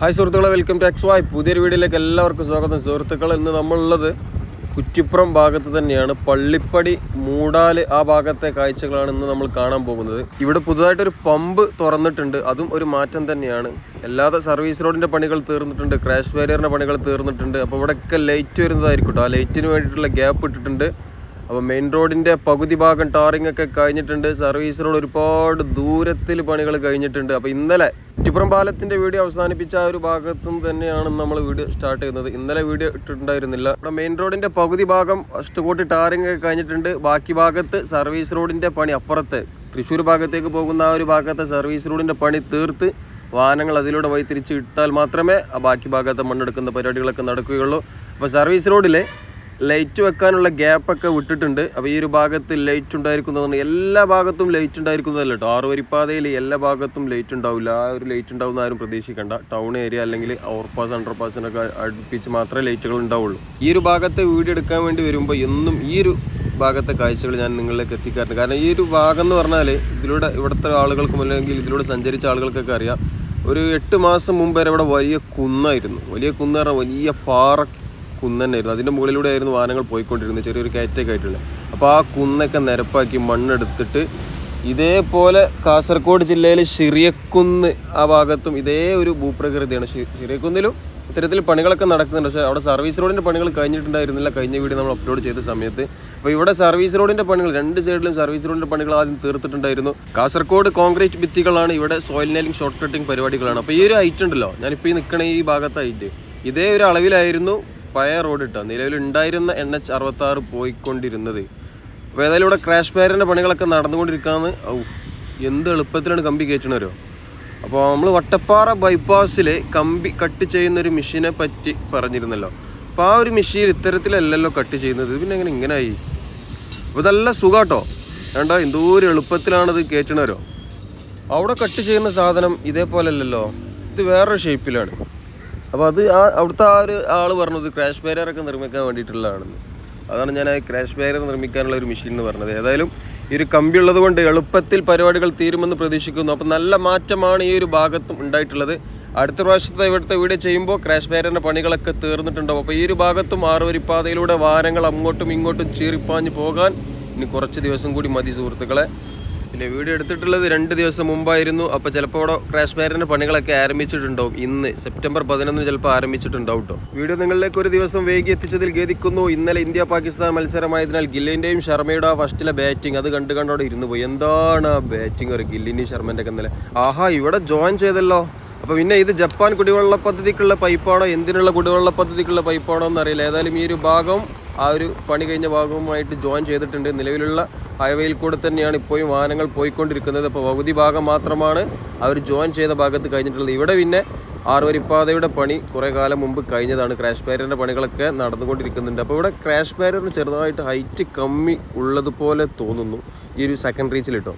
Hi, Surthala, welcome to XY. Pudir video like Ella or Kusaka, Surtakal and the Namala, Kutipram Bagata, the Niana, Palipadi, Mudale, Abagata, Kaichaklan and the Namalkana Bogunde. If you would put that a pump, Torana tender, Adum or Martin than Niana, Ella the service road in the Panical Turn, the crash barrier and a Panical Turn, the tender, a later in the Irkuta, 18 like gap put tender, our main road in the Pagudi Bag and Taring a Kaina tender, service road report, Duratil Panical Kaina tender, Pindala. Chiprambalat in the video of Sani Picharu Bagatun, then Namal video started in the video Tundarinilla. The main road in the Pagudi Bagam, Astogoti Taring a Kanjatunda, Baki Bagat, service road in the Paniaparte, Trishur Bagateka Bogunari Bagata, service road in the Pani Turth, Vanangaladilota Vaitrichital Matrame, Abaki Bagata Mandakan, the Pedicula Kanakolo, but service road lay late to a canal gap a woodtunda, Aviru Bagat, late to Dirkun, Yella Bagatum, late and Dirkun, or Ripada, Yella Bagatum, late and Daula, late and Down Pradesh, town area, Langley, or Pass and Ropas and Pitch Matra, late and Doul. Yeru Bagata, we did come into Rumba Yundum, Yeru Bagata Kaisel and Ningalatika, Yeru Bagan or Nale, Diluda, Algal Kumalangi, Diluda Sanjari Chalgal Kakaria, or 8 months Mumbai, Varia Kuna, Varia Kuna, Varia Park. Kunna neeru. Adinte mugalilude irunnu vahanangal poikondirunnu cheriyoru kayathak aayittulla. Appo aa kunnakku nerappaakki mannu edutittu idhe pole Kasaragod jillayile Shiriyakunnu aa bhagathum idhe oru bhupragratiyana Shiriyakunnilum ഇത്തരത്തിൽ പണികളൊക്കെ നടക്കുന്നുണ്ട് പക്ഷേ അവിടെ service റോഡിന്റെ പണികൾ കഴിഞ്ഞിട്ടുണ്ടായിരുന്നില്ല കഴിഞ്ഞ video നമ്മൾ upload ചെയ്ത സമയത്ത് അപ്പോൾ ഇവിടെ സർവീസ് റോഡിന്റെ പണികൾ രണ്ട് സൈഡിലും സർവീസ് റോഡിന്റെ പണികൾ ആദ്യം തീർത്തിട്ടുണ്ടായിരുന്നു കാസർഗോഡ് കോൺക്രീറ്റ് ഭിത്തികളാണ് ഇവിടെ സോയിൽ നെയിലിംഗ് ഷോർട്ട് കട്ടിംഗ് പരിപാടികളാണ് അപ്പോൾ ഈ ഒരു ഹൈറ്റ് ഉണ്ടല്ലോ ഞാൻ ഇപ്പോൾ ഈ നിൽക്കുന്ന ഈ ഭാഗത്തെ ഹൈറ്റ് ഇതേ ഒരു അളവിലായിരുന്നു Fire road it on the NH66 Poikondirunadi. Whether you would a crash pair and a Panakalaka oh, Yendel Patran Combicationero. Upon Watapara bypass, Kambi Cuttichainary machine Patti Paranilla. Power machine, Tertil, Lello Cuttichainary, Vinganai. With a la Sugato and I endure Lupatran of the Cationero. Out of Cuttichain Southern Idepolello, the wearer shape learned. About the all over the crash barrier and the Mika and it learned. Other than a crash barrier and the mechanical machine over the asylum, you compute other one developatil periodical theorem on the Pradeshikun upon Alla Matamani, Bagatum and Ditlade, Arthur Rush, the Vida Chamber, crash barrier and a Panical Kathur, the Tundapa, Bagatum, Arvaripa, the Luda Varangal, Amgo to Mingo to Chiripan, Pogan, Nicorachi, the Osangudi Madis Urtagala. In a video editor, the rent of the Mumbai Renu, Apachalapoda, crash fire and a Panical Army Children Dog in September Padan and Jalpa Army Children Doubt. Video the Nalakuri, the Osam Vegi, Tichel Gedikuno, India, Pakistan, Malsaramaidal, Gilindam, Sharmada, Fastilla Batching, other country in the Vayandana, Batching or Gilini Sharmanda. Aha, you would have joined the law. Upon Japan could develop a particular pipeoda, Indira could develop a particular pipeoda on the Reladalimiri Bagam. Our Panikanja Bagum might join Chet and Nililla, Highway Kodatan, Poem, Anangal, Poikon, Rikana, the Pavudi Baga Matramana, our join Chet the Bagat the Kajan to live in a Arvaripa, they would a punny, Korakala, Mumbai Kaja, and a crash pair and a Panikalaka, not the good Rikan, the crash pair and Chernobyl, Haiti, Kami, Ulla the Pole, Tonu, Yuri secondary Chilito.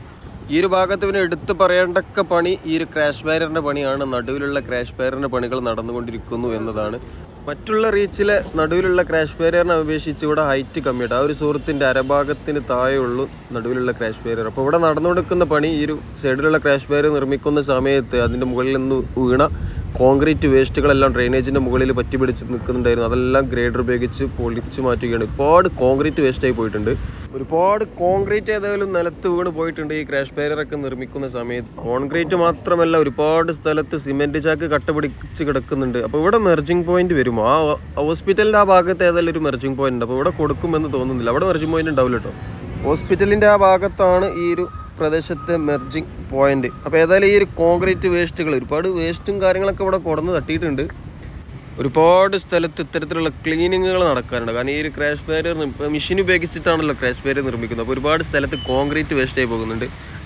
Yerubakatavin at the Paranda Kapani, Yer crash pair and a bunny and a Nadula crash pair and a Panikal, not on the good Rikunu and the Dana. Matula Richile, Nadula crash barrier, and Vishichuda Haiti commit our sort in Darabagathin Thayulu, Nadula crash barrier. Poda Nadanokan the Pani, Sedula crash barrier, Rumikon the Same, the Mughal Ugana, concrete wastical and drainage in the Mughal Patibitikan, another greater baggage, Polichimati, pod concrete waste type poitende. Report concrete, the Nalatu poitende, crash barrier, and Rumikon the Same, concrete matramella, report, Stalat, cement, Katabati Chikakan, a poda merging point very much. A hospital is a little merging point. Hospital is a merging point. A concrete waste. Report is a cleaning crash barrier. Machine is a crash barrier. Report is a concrete waste.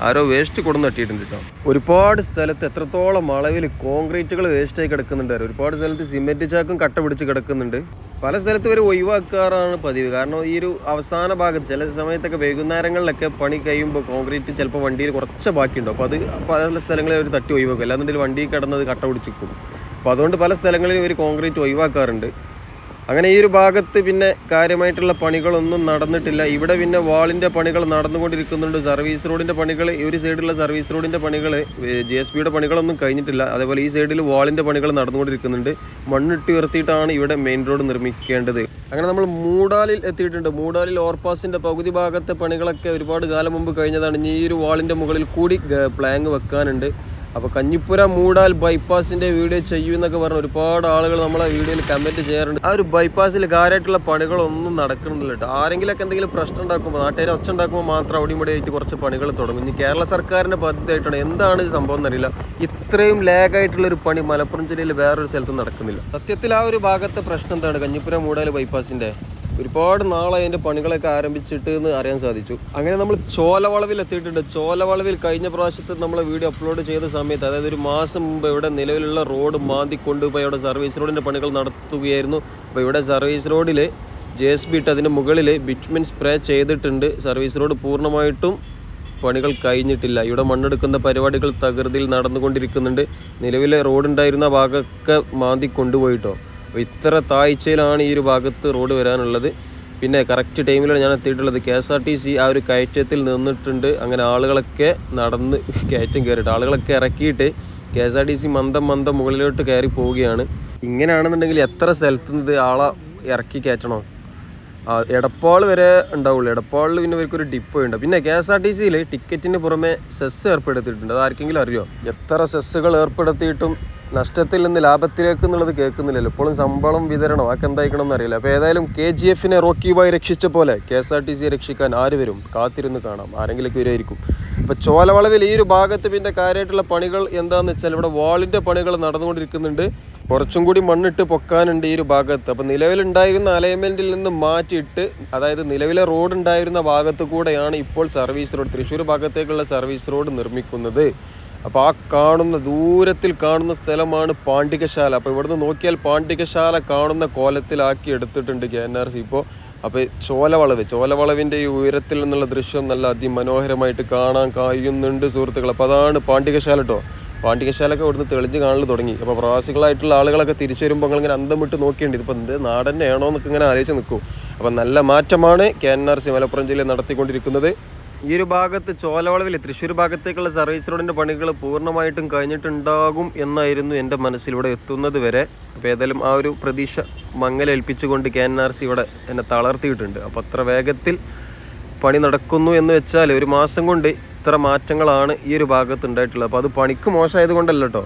Arrow waste could not eat in the town. Report is the Tetratol, Malavil, concrete waste take a candidate. Report is the Simetic and Katabitaka candidate. Palasatu, Uivakar, Padigano, Iru, Avasana Bagel, Samantha Begunarangal, like a Panicayum, concrete, Chelpa, and Deer, or Chabakindo, Palas Telangal, the two Ivaka, and the one D cut another Katabitaka. Padon to Palas Telangal, very concrete to Ivakar and അങ്ങനെ ഈ ഒരു ഭാഗത്ത് പിന്നെ കാര്യമായിട്ടുള്ള പണികളൊന്നും നടന്നിട്ടില്ല. ഇവിടെ പിന്നെ വാളിൻ്റെ പണികൾ നടന്നുകൊണ്ടിരിക്കുന്നുണ്ട്. സർവീസ് റോഡിൻ്റെ പണികൾ, ഈ ഒരു സൈഡിലുള്ള സർവീസ് റോഡിൻ്റെ പണികൾ, ജി എസ് ബിയുടെ പണികളൊന്നും കഴിഞ്ഞിട്ടില്ല. അതേപോലെ ഈ സൈഡിൽ വാളിൻ്റെ പണികൾ നടന്നുകൊണ്ടിരിക്കുന്നുണ്ട്. മണ്ണിട്ട് ഉയർത്തിയിട്ടാണ് ഇവിടെ മെയിൻ റോഡ് നിർമ്മിക്കേണ്ടത്. അങ്ങനെ നമ്മൾ മൂടാലിൽ എത്തിയിട്ടുണ്ട്. മൂടാലിൽ ഓവർപാസിൻ്റെ പകുതി ഭാഗത്തെ പണികളൊക്കെ ഒരുപാട് കാലം മുമ്പ് കഴിഞ്ഞതാണ്. ഇനി ഈ ഒരു വാളിൻ്റെ മുകളിൽ കൂടി പ്ലാങ് വെക്കാനുണ്ട്. അപ്പോൾ കഞ്ഞിപ്പുര മൂടാൽ ബൈപ്പാസിൻ്റെ വീഡിയോ ചെയ്യുമെന്നൊക്കെ പറഞ്ഞ് ഒരുപാട് ആളുകൾ നമ്മളെ വീഡിയോയിൽ കമൻറ്റ് ചെയ്യാറുണ്ട്. ആ ഒരു ബൈപ്പാസിൽ കാര്യമായിട്ടുള്ള പണികളൊന്നും നടക്കുന്നില്ല കേട്ടോ. ആരെങ്കിലൊക്കെ എന്തെങ്കിലും പ്രശ്നം ഉണ്ടാക്കുമ്പോൾ, നാട്ടുകാരെ ഒച്ച ഉണ്ടാക്കുമ്പോൾ മാത്രം അവിടെയും ഇവിടെ ആയിട്ട് കുറച്ച് പണികൾ തുടങ്ങും. ഇനി കേരള സർക്കാരിൻ്റെ പദ്ധതിയായിട്ടാണ്, എന്താണ് സംഭവം എന്നറിയില്ല. ഇത്രയും ലാഗായിട്ടുള്ളൊരു പണി മലപ്പുറം ജില്ലയിൽ വേറൊരു സ്ഥലത്തും നടക്കുന്നില്ല. സത്യത്തിൽ ആ ഒരു ഭാഗത്തെ പ്രശ്നം എന്താണ്? കഞ്ഞിപ്പുര മൂടാൽ ബൈപ്പാസിൻ്റെ ഒരുപാട് നാളെ അതിൻ്റെ പണികളൊക്കെ ആരംഭിച്ചിട്ട് എന്ന് അറിയാൻ സാധിച്ചു. അങ്ങനെ നമ്മൾ ചോലവളവിൽ എത്തിയിട്ടുണ്ട്. ചോലവളവിൽ കഴിഞ്ഞ പ്രാവശ്യത്ത് നമ്മളെ വീഡിയോ അപ്ലോഡ് ചെയ്ത സമയത്ത്, അതായത് ഒരു മാസം മുമ്പ്, ഇവിടെ നിലവിലുള്ള റോഡ് മാന്തി കൊണ്ടുപോയി അവിടെ സർവീസ് റോഡിൻ്റെ പണികൾ നടത്തുകയായിരുന്നു. അപ്പോൾ ഇവിടെ സർവീസ് റോഡിൽ ജെ എസ് ബി ഇട്ട് അതിൻ്റെ മുകളിൽ ബിറ്റ്മിൻ സ്പ്രേ ചെയ്തിട്ടുണ്ട്. സർവീസ് റോഡ് പൂർണ്ണമായിട്ടും പണികൾ കഴിഞ്ഞിട്ടില്ല. ഇവിടെ മണ്ണെടുക്കുന്ന പരിപാടികൾ തകൃതിയിൽ നടന്നുകൊണ്ടിരിക്കുന്നുണ്ട്. നിലവിലെ റോഡുണ്ടായിരുന്ന ഭാഗമൊക്കെ മാന്തി കൊണ്ടുപോയിട്ടോ. അപ്പോൾ ഇത്ര താഴ്ചയിലാണ് ഈ ഒരു ഭാഗത്ത് റോഡ് വരാനുള്ളത്. പിന്നെ കറക്റ്റ് ടൈമിലാണ് ഞാൻ എത്തിയിട്ടുള്ളത്. KSRTC ആ ഒരു കയറ്റത്തിൽ നിന്നിട്ടുണ്ട്. അങ്ങനെ ആളുകളൊക്കെ നടന്ന് കയറ്റം കയറിയിട്ട് ആളുകളൊക്കെ ഇറക്കിയിട്ട് KSRTC മന്ദം മന്ദം മുകളിലോട്ട് കയറി പോവുകയാണ്. ഇങ്ങനെയാണെന്നുണ്ടെങ്കിൽ എത്ര സ്ഥലത്ത് നിന്ന് ആളെ ഇറക്കി കയറ്റണോ? എടപ്പാൾ വരെ ഉണ്ടാവുള്ളൂ. എടപ്പാളിൽ പിന്നെ ഇവർക്കൊരു ഡിപ്പോ ഉണ്ട്. പിന്നെ KSRTCയിൽ ടിക്കറ്റിന് പുറമെ സെസ് ഏർപ്പെടുത്തിയിട്ടുണ്ട്. അതാർക്കെങ്കിലും അറിയോ? എത്ര സെസ്സുകൾ ഏർപ്പെടുത്തിയിട്ടും നഷ്ടത്തിൽ നിന്ന് ലാഭത്തിലേക്ക് എന്നുള്ളത് കേൾക്കുന്നില്ലല്ലോ. ഇപ്പോഴും ശമ്പളം വിതരണം ആക്കെ എന്തായിക്കണം എന്നറിയില്ല. അപ്പോൾ ഏതായാലും KGFനെ റോക്കിയുമായി രക്ഷിച്ച പോലെ KSRTCയെ രക്ഷിക്കാൻ ആര് വരും? കാത്തിരുന്ന് കാണാം. ആരെങ്കിലൊക്കെ വരുമായിരിക്കും. അപ്പോൾ ചോലവളവിൽ ഈ ഒരു ഭാഗത്ത് പിന്നെ കാര്യമായിട്ടുള്ള പണികൾ എന്താണെന്ന് വെച്ചാൽ, ഇവിടെ വാളിൻ്റെ പണികൾ നടന്നുകൊണ്ടിരിക്കുന്നുണ്ട്. കുറച്ചും കൂടി മണ്ണിട്ട് പൊക്കാനുണ്ട് ഈ ഒരു ഭാഗത്ത്. അപ്പോൾ നിലവിലുണ്ടായിരുന്ന അലൈൻമെൻറ്റിൽ നിന്ന് മാറ്റിയിട്ട്, അതായത് നിലവിലെ റോഡ് ഉണ്ടായിരുന്ന ഭാഗത്തു കൂടെയാണ് ഇപ്പോൾ സർവീസ് റോഡ്, തൃശ്ശൂർ ഭാഗത്തേക്കുള്ള സർവീസ് റോഡ് നിർമ്മിക്കുന്നത്. അപ്പോൾ ആ കാണുന്ന ദൂരത്തിൽ കാണുന്ന സ്ഥലമാണ് പാണ്ടികശാല. അപ്പോൾ ഇവിടുന്ന് നോക്കിയാൽ പാണ്ടികശാല കാണുന്ന കോലത്തിലാക്കി എടുത്തിട്ടുണ്ട് KNRC ഇപ്പോൾ. അപ്പോൾ ചോലവളവ്, ചോലവളവിൻ്റെ ഈ ഉയരത്തിൽ നിന്നുള്ള ദൃശ്യം നല്ല അതിമനോഹരമായിട്ട് കാണാൻ കഴിയുന്നുണ്ട് സുഹൃത്തുക്കൾ. അപ്പോൾ അതാണ് പാണ്ടികശാല കേട്ടോ. പാണ്ടികശാലൊക്കെ ഇവിടുന്ന് തെളിഞ്ഞ് കാണൽ തുടങ്ങി. അപ്പോൾ പ്രവാസികളായിട്ടുള്ള ആളുകളൊക്കെ തിരിച്ചു വരുമ്പോൾ അങ്ങനെ അന്തം വിട്ട് നോക്കിയുണ്ട്, ഇതിപ്പോൾ എന്ത് നാടന്നെയാണോ എന്നൊക്കെ ഇങ്ങനെ ആലോചിച്ച് നിൽക്കും. അപ്പോൾ നല്ല മാറ്റമാണ് KNRC മലപ്പുറം ജില്ലയിൽ നടത്തിക്കൊണ്ടിരിക്കുന്നത്. ഈ ഒരു ഭാഗത്ത് ചോലവളവിൽ തൃശ്ശൂർ ഭാഗത്തേക്കുള്ള സർവീസ് റോഡിൻ്റെ പണികൾ പൂർണ്ണമായിട്ടും കഴിഞ്ഞിട്ടുണ്ടാകും എന്നായിരുന്നു എൻ്റെ മനസ്സിലൂടെ എത്തുന്നത് വരെ. അപ്പോൾ ഏതായാലും ആ ഒരു പ്രതീക്ഷ മങ്ങലേൽപ്പിച്ചുകൊണ്ട് KNRC ഇവിടെ എന്നെ തളർത്തിയിട്ടുണ്ട്. അപ്പോൾ അത്ര വേഗത്തിൽ പണി നടക്കുന്നു എന്ന് വെച്ചാൽ ഒരു മാസം കൊണ്ട് ഇത്ര മാറ്റങ്ങളാണ് ഈ ഒരു ഭാഗത്ത് ഉണ്ടായിട്ടുള്ളത്. അപ്പോൾ അത് പണിക്ക് മോശമായത് കൊണ്ടല്ല കേട്ടോ,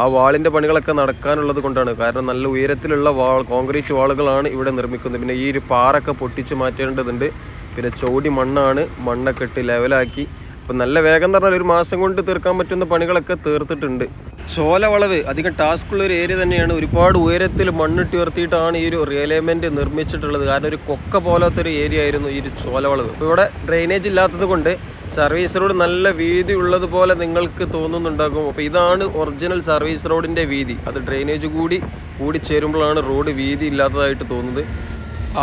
ആ വാളിൻ്റെ പണികളൊക്കെ നടക്കാനുള്ളത് കൊണ്ടാണ്. കാരണം നല്ല ഉയരത്തിലുള്ള വാൾ, കോൺക്രീറ്റ് വാളുകളാണ് ഇവിടെ നിർമ്മിക്കുന്നത്. പിന്നെ ഈ ഒരു പാറൊക്കെ പൊട്ടിച്ച് മാറ്റേണ്ടതുണ്ട്. പിന്നെ ചോടി മണ്ണാണ്, മണ്ണൊക്കെ ഇട്ട് ലെവലാക്കി. അപ്പം നല്ല വേഗം എന്ന് പറഞ്ഞാൽ ഒരു മാസം കൊണ്ട് തീർക്കാൻ പറ്റുന്ന പണികളൊക്കെ തീർത്തിട്ടുണ്ട്. ചോലവളവ് അധികം ടാസ്ക്കുള്ള ഒരു ഏരിയ തന്നെയാണ്. ഒരുപാട് ഉയരത്തിൽ മണ്ണിട്ട് ഉയർത്തിയിട്ടാണ് ഈ ഒരു റിയലൈൻമെൻറ്റ് നിർമ്മിച്ചിട്ടുള്ളത്. കാരണം ഒരു കൊക്ക പോലത്തൊരു ഏരിയ ആയിരുന്നു ഈ ഒരു ചോലവളവ്. ഇപ്പോൾ ഇവിടെ ഡ്രെയിനേജ് ഇല്ലാത്തത് കൊണ്ട് സർവീസ് റോഡ് നല്ല വീതി ഉള്ളതുപോലെ നിങ്ങൾക്ക് തോന്നുന്നുണ്ടാകും. അപ്പോൾ ഇതാണ് ഒറിജിനൽ സർവീസ് റോഡിൻ്റെ വീതി. അത് ഡ്രെയിനേജ് കൂടി ചേരുമ്പോഴാണ് റോഡ് വീതി ഇല്ലാത്തതായിട്ട് തോന്നുന്നത്.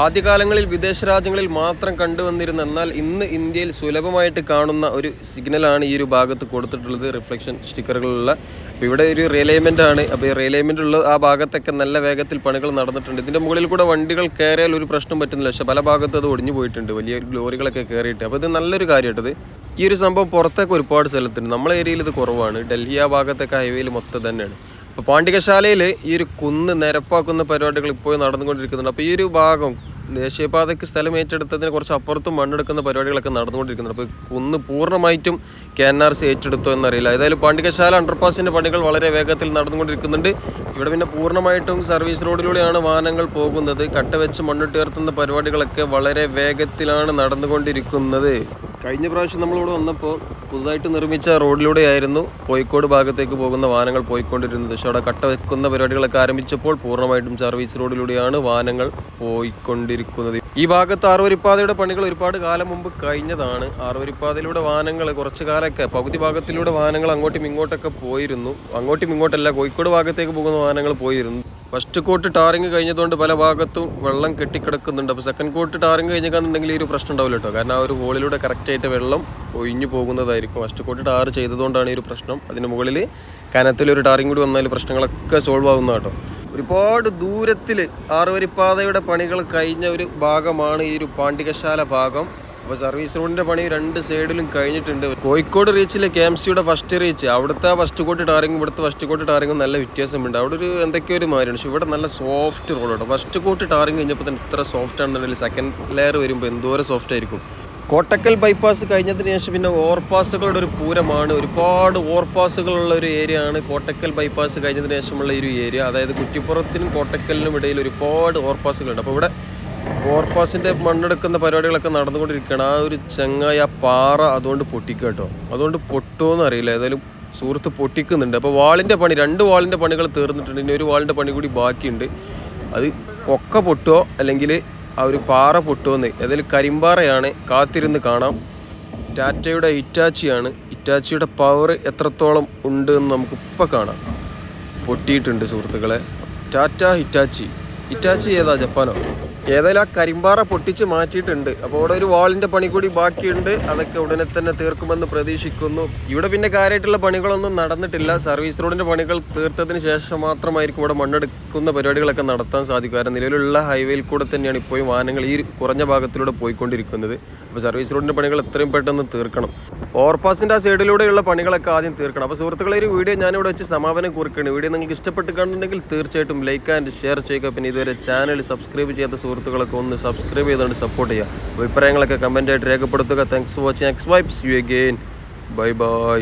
ആദ്യകാലങ്ങളിൽ വിദേശ രാജ്യങ്ങളിൽ മാത്രം കണ്ടുവന്നിരുന്ന, എന്നാൽ ഇന്ന് ഇന്ത്യയിൽ സുലഭമായിട്ട് കാണുന്ന ഒരു സിഗ്നലാണ് ഈ ഒരു ഭാഗത്ത് കൊടുത്തിട്ടുള്ളത്, റിഫ്ലക്ഷൻ സ്റ്റിക്കറുകളുള്ള. അപ്പോൾ ഇവിടെ ഒരു റിയലൈൻമെൻ്റ് ആണ്. അപ്പോൾ ഈ റിയലൈൻമെൻ്റ് ഉള്ള ആ ഭാഗത്തൊക്കെ നല്ല വേഗത്തിൽ പണികൾ നടന്നിട്ടുണ്ട്. ഇതിൻ്റെ മുകളിൽ കൂടെ വണ്ടികൾ കയറിയാൽ ഒരു പ്രശ്നം പറ്റുന്നില്ല. പക്ഷേ പല ഭാഗത്തും അത് ഒടിഞ്ഞു പോയിട്ടുണ്ട്, വലിയ ലോറികളൊക്കെ കയറിയിട്ട്. അപ്പോൾ ഇത് നല്ലൊരു കാര്യമായിട്ടത്. ഈ ഒരു സംഭവം പുറത്തേക്ക് ഒരുപാട് സ്ഥലത്തുണ്ട്. നമ്മളെ ഏരിയയിൽ ഇത് കുറവാണ്. ഡൽഹി ആ ഭാഗത്തൊക്കെ ഹൈവേയിൽ മൊത്തം തന്നെയാണ്. അപ്പോൾ പാണ്ടികശാലയിൽ ഈ ഒരു കുന്ന് നിരപ്പാക്കുന്ന പരിപാടികൾ ഇപ്പോൾ നടന്നുകൊണ്ടിരിക്കുന്നുണ്ട്. അപ്പോൾ ഈ ഒരു ഭാഗം ദേശീയപാതയ്ക്ക് സ്ഥലം ഏറ്റെടുത്തതിന് കുറച്ച് അപ്പുറത്തും മണ്ണെടുക്കുന്ന പരിപാടികളൊക്കെ നടന്നുകൊണ്ടിരിക്കുന്നുണ്ട്. അപ്പോൾ കുന്ന് പൂർണ്ണമായിട്ടും KNRC ഏറ്റെടുത്തോ എന്നറിയില്ല. ഏതായാലും പാണ്ടികശാല അണ്ടർപാസിൻ്റെ പണികൾ വളരെ വേഗത്തിൽ നടന്നുകൊണ്ടിരിക്കുന്നുണ്ട്. ഇവിടെ പിന്നെ പൂർണ്ണമായിട്ടും സർവീസ് റോഡിലൂടെയാണ് വാഹനങ്ങൾ പോകുന്നത്. കട്ട വെച്ച് മണ്ണിട്ട് ഉയർത്തുന്ന പരിപാടികളൊക്കെ വളരെ വേഗത്തിലാണ് നടന്നുകൊണ്ടിരിക്കുന്നത്. കഴിഞ്ഞ പ്രാവശ്യം നമ്മളിവിടെ വന്നപ്പോൾ പുതുതായിട്ട് നിർമ്മിച്ച റോഡിലൂടെ ആയിരുന്നു കോഴിക്കോട് ഭാഗത്തേക്ക് പോകുന്ന വാഹനങ്ങൾ പോയിക്കൊണ്ടിരുന്നത്. പക്ഷേ അവിടെ കട്ട വെക്കുന്ന പരിപാടികളൊക്കെ ആരംഭിച്ചപ്പോൾ പൂർണ്ണമായിട്ടും സർവീസ് റോഡിലൂടെയാണ് വാഹനങ്ങൾ പോയിക്കൊണ്ടിരിക്കുന്നത്. ഈ ഭാഗത്ത് ആറുവരിപ്പാതയുടെ പണികൾ ഒരുപാട് കാലം മുമ്പ് കഴിഞ്ഞതാണ്. ആറുവരിപ്പാതയിലൂടെ വാഹനങ്ങൾ കുറച്ച് കാലമൊക്കെ പകുതി ഭാഗത്തിലൂടെ വാഹനങ്ങൾ അങ്ങോട്ടും ഇങ്ങോട്ടൊക്കെ പോയിരുന്നു. അങ്ങോട്ടും ഇങ്ങോട്ടല്ല, കോഴിക്കോട് ഭാഗത്തേക്ക് പോകുന്ന വാഹനങ്ങൾ പോയിരുന്നു. ഫസ്റ്റ് കോട്ട് ടാറിങ് കഴിഞ്ഞതുകൊണ്ട് പല ഭാഗത്തും വെള്ളം കെട്ടിക്കിടക്കുന്നുണ്ട്. അപ്പോൾ സെക്കൻഡ് കോട്ട് ടാറിങ് കഴിഞ്ഞിട്ടുണ്ടെങ്കിൽ ഈ ഒരു പ്രശ്നം ഉണ്ടാവില്ല കേട്ടോ. കാരണം ആ ഒരു ഹോളിലൂടെ കറക്റ്റായിട്ട് വെള്ളം ഒഴിഞ്ഞു പോകുന്നതായിരിക്കും. ഫസ്റ്റ് കോട്ട് ടാർ ചെയ്തതുകൊണ്ടാണ് ഈ ഒരു പ്രശ്നം. അതിന് മുകളിൽ കനത്തിലൊരു ടാറിങ് കൂടി വന്നാൽ പ്രശ്നങ്ങളൊക്കെ സോൾവ് ആവുന്ന കേട്ടോ. ഒരുപാട് ദൂരത്തിൽ ആറുവരിപ്പാതയുടെ പണികൾ കഴിഞ്ഞ ഒരു ഭാഗമാണ് ഈ ഒരു പാണ്ടികശാല ഭാഗം. അപ്പോൾ സർവീസ് റോഡിൻ്റെ പണി രണ്ട് സൈഡിലും കഴിഞ്ഞിട്ടുണ്ട്. കോഴിക്കോട് റീച്ചിലെ കെ എം സിയുടെ ഫസ്റ്റ് റീച്ച്, അവിടുത്തെ ഫസ്റ്റ് കോട്ട് ടാറിങ്ങും ഇവിടുത്തെ ഫസ്റ്റ് കോട്ട് ടാറിങ്ങും നല്ല വ്യത്യാസമുണ്ട്. അവിടെ ഒരു എന്തൊക്കെയോ ഒരു മാറ്റം, പക്ഷേ ഇവിടെ നല്ല സോഫ്റ്റ് റോഡാണ്. ഫസ്റ്റ് കോട്ട് ടാറിങ് കഴിഞ്ഞപ്പോൾ തന്നെ ഇത്ര സോഫ്റ്റ് ആണെന്നുണ്ടെങ്കിൽ സെക്കൻഡ് ലെയർ വരുമ്പോൾ എന്തോരം സോഫ്റ്റ് ആയിരിക്കും. കോട്ടക്കൽ ബൈപ്പാസ് കഴിഞ്ഞതിന് ശേഷം പിന്നെ ഓവർപാസുകളുടെ ഒരു പൂരമാണ്. ഒരുപാട് ഓവർപാസുകളുള്ള ഒരു ഏരിയ ആണ് കോട്ടക്കൽ ബൈപ്പാസ് കഴിഞ്ഞതിന് ശേഷമുള്ള ഒരു ഏരിയ. അതായത് കുറ്റിപ്പുറത്തിനും കോട്ടക്കലിനും ഇടയിൽ ഒരുപാട് ഓവർപാസുകളുണ്ട്. അപ്പോൾ ഇവിടെ ഓവർപാസിൻ്റെ മണ്ണെടുക്കുന്ന പരിപാടികളൊക്കെ നടന്നുകൊണ്ടിരിക്കുകയാണ്. ആ ഒരു ചെങ്ങായ പാറ അതുകൊണ്ട് പൊട്ടിക്കുക കേട്ടോ, അതുകൊണ്ട് പൊട്ടുമെന്ന് അറിയില്ല, ഏതായാലും സുഹൃത്ത് പൊട്ടിക്കുന്നുണ്ട്. അപ്പോൾ വാളിൻ്റെ പണി, രണ്ട് വാളിൻ്റെ പണികൾ തീർന്നിട്ടുണ്ട്, ഇനി ഒരു വാളിൻ്റെ പണി കൂടി ബാക്കിയുണ്ട്. അത് കൊക്ക പൊട്ടുമോ അല്ലെങ്കിൽ ആ ഒരു പാറ പൊട്ടുമെന്ന്, അതിൽ കരിമ്പാറയാണ്, കാത്തിരുന്ന് കാണാം. ടാറ്റയുടെ ഇറ്റാച്ചിയാണ്, ഇറ്റാച്ചിയുടെ പവർ എത്രത്തോളം ഉണ്ട് എന്ന് നമുക്കിപ്പോൾ കാണാം. പൊട്ടിയിട്ടുണ്ട് സുഹൃത്തുക്കളെ, ടാറ്റ ഇറ്റാച്ചി. ഇറ്റാച്ചി ഏതാ, ജപ്പാനോ? ഏതായാലും ആ കരിമ്പാറ പൊട്ടിച്ച് മാറ്റിയിട്ടുണ്ട്. അപ്പോൾ അവിടെ ഒരു വാളിൻ്റെ പണി കൂടി ബാക്കിയുണ്ട്, അതൊക്കെ ഉടനെ തന്നെ തീർക്കുമെന്ന് പ്രതീക്ഷിക്കുന്നു. ഇവിടെ പിന്നെ കാര്യമായിട്ടുള്ള പണികളൊന്നും നടന്നിട്ടില്ല. സർവീസ് റോഡിൻ്റെ പണികൾ തീർത്തതിന് ശേഷം മാത്രമായിരിക്കും ഇവിടെ മണ്ണെടുക്കുന്ന പരിപാടികളൊക്കെ നടത്താൻ സാധിക്കുക. കാരണം നിലവിലുള്ള ഹൈവേയിൽ കൂടെ തന്നെയാണ് ഇപ്പോഴും വാഹനങ്ങൾ ഈ കുറഞ്ഞ ഭാഗത്തിലൂടെ പോയിക്കൊണ്ടിരിക്കുന്നത്. അപ്പോൾ സർവീസ് റോഡിൻ്റെ പണികൾ എത്രയും പെട്ടെന്ന് തീർക്കണം. ഓവർപാസിൻ്റെ ആ സൈഡിലൂടെയുള്ള പണികളൊക്കെ ആദ്യം തീർക്കണം. അപ്പോൾ സുഹൃത്തുക്കളെ, ഒരു വീഡിയോ ഞാനിവിടെ വെച്ച് സമാപനം കുറിക്കുകയാണ്. വീഡിയോ നിങ്ങൾക്ക് ഇഷ്ടപ്പെട്ട് കാണുന്നുണ്ടെങ്കിൽ തീർച്ചയായിട്ടും ലൈക്ക് ആൻഡ് ഷെയർ ചെയ്യുക. പിന്നെ ഇതുവരെ ചാനൽ സബ്സ്ക്രൈബ് ചെയ്യാത്ത സുഹൃത്തുക്കളൊക്കെ ഒന്ന് സബ്സ്ക്രൈബ് ചെയ്തുകൊണ്ട് സപ്പോർട്ട് ചെയ്യുക. അഭിപ്രായങ്ങളൊക്കെ കമൻറ്റായിട്ട് രേഖപ്പെടുത്തുക. Thanks for watching. X vibes you again. Bye by.